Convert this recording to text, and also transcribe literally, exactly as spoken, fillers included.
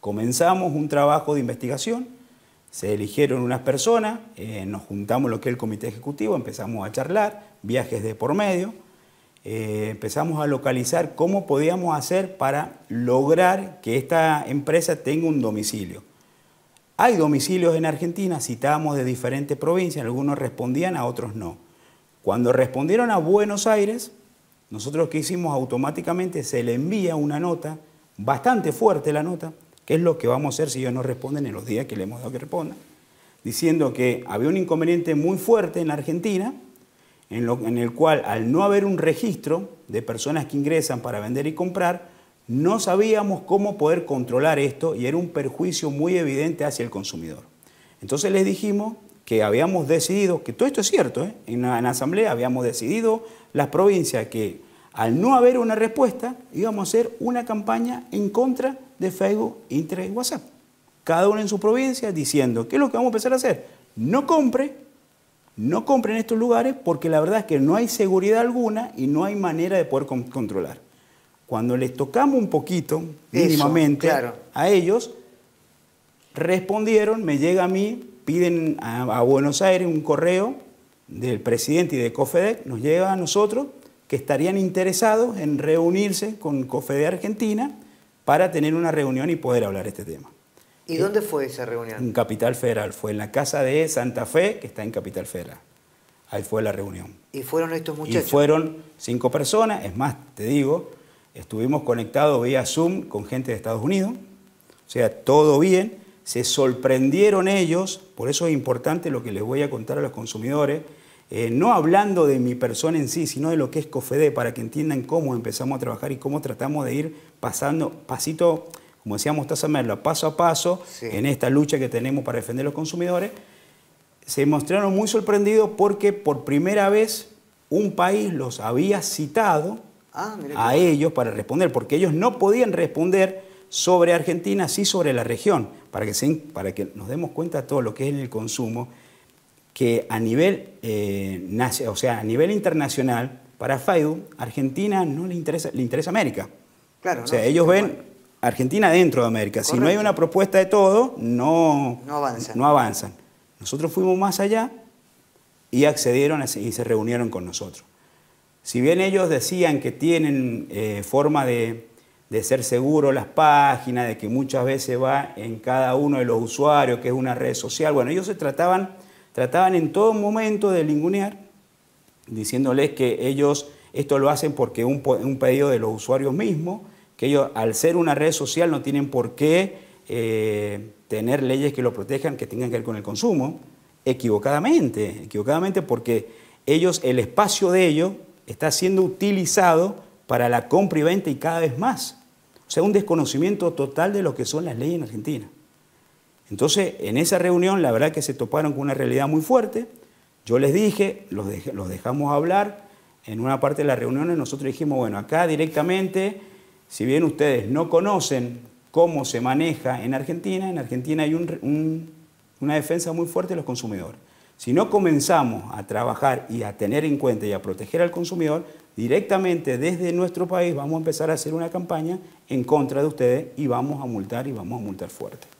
Comenzamos un trabajo de investigación, se eligieron unas personas, eh, nos juntamos lo que es el comité ejecutivo, empezamos a charlar, viajes de por medio, eh, empezamos a localizar cómo podíamos hacer para lograr que esta empresa tenga un domicilio. Hay domicilios en Argentina, citábamos de diferentes provincias, algunos respondían, a otros no. Cuando respondieron a Buenos Aires, nosotros que hicimos automáticamente se le envía una nota, bastante fuerte la nota, que es lo que vamos a hacer si ellos no responden en los días que le hemos dado que respondan, diciendo que había un inconveniente muy fuerte en la Argentina, en, lo, en el cual al no haber un registro de personas que ingresan para vender y comprar, no sabíamos cómo poder controlar esto y era un perjuicio muy evidente hacia el consumidor. Entonces les dijimos que habíamos decidido, que todo esto es cierto, ¿eh? en, la, en la asamblea habíamos decidido las provincias que al no haber una respuesta íbamos a hacer una campaña en contra de Facebook, Instagram y WhatsApp. Cada uno en su provincia diciendo, ¿qué es lo que vamos a empezar a hacer? No compre, no compre en estos lugares porque la verdad es que no hay seguridad alguna y no hay manera de poder con- controlar. Cuando les tocamos un poquito, mínimamente, eso, claro, a ellos, respondieron, me llega a mí, piden a, a Buenos Aires un correo del presidente y de COFEDEC, nos llega a nosotros, que estarían interesados en reunirse con COFEDEC Argentina para tener una reunión y poder hablar este tema. ¿Y eh, dónde fue esa reunión? En Capital Federal, fue en la casa de Santa Fe, que está en Capital Federal. Ahí fue la reunión. ¿Y fueron estos muchachos? Y fueron cinco personas, es más, te digo... Estuvimos conectados vía Zoom con gente de Estados Unidos, o sea, todo bien. Se sorprendieron ellos, por eso es importante lo que les voy a contar a los consumidores, eh, no hablando de mi persona en sí, sino de lo que es COFEDEC, para que entiendan cómo empezamos a trabajar y cómo tratamos de ir pasando pasito, como decía Mostaza Merlo, paso a paso, sí, en esta lucha que tenemos para defender a los consumidores. Se mostraron muy sorprendidos porque por primera vez un país los había citado, Ah, a ellos para responder, porque ellos no podían responder sobre Argentina, sí sobre la región, para que, se, para que nos demos cuenta de todo lo que es el consumo, que a nivel, eh, o sea, a nivel internacional, para FAIDU, Argentina no le interesa, le interesa América. Claro, o sea, no, ellos ven bueno. Argentina dentro de América. Correcto. Si no hay una propuesta de todo, no, no, avanzan. no avanzan. Nosotros fuimos más allá y accedieron a, y se reunieron con nosotros. Si bien ellos decían que tienen eh, forma de, de ser seguros las páginas, de que muchas veces va en cada uno de los usuarios, que es una red social, bueno, ellos se trataban, trataban en todo momento de ningunear, diciéndoles que ellos esto lo hacen porque es un, un pedido de los usuarios mismos, que ellos al ser una red social no tienen por qué eh, tener leyes que lo protejan, que tengan que ver con el consumo, equivocadamente, equivocadamente porque ellos, el espacio de ellos, está siendo utilizado para la compra y venta y cada vez más. O sea, un desconocimiento total de lo que son las leyes en Argentina. Entonces, en esa reunión, la verdad que se toparon con una realidad muy fuerte. Yo les dije, los, dej- los dejamos hablar. En una parte de las reuniones nosotros dijimos, bueno, acá directamente, si bien ustedes no conocen cómo se maneja en Argentina, en Argentina hay un, un, una defensa muy fuerte de los consumidores. Si no comenzamos a trabajar y a tener en cuenta y a proteger al consumidor, directamente desde nuestro país vamos a empezar a hacer una campaña en contra de ustedes y vamos a multar y vamos a multar fuerte.